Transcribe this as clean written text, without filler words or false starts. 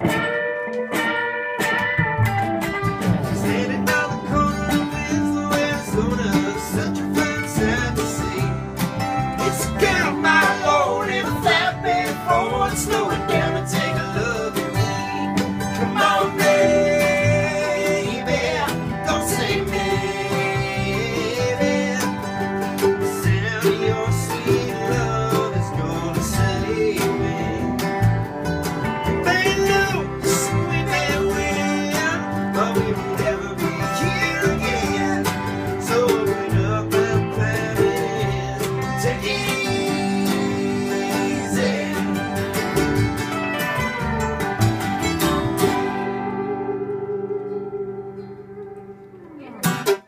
It's a girl, my lord, in a flatbed floor, it's snowing down.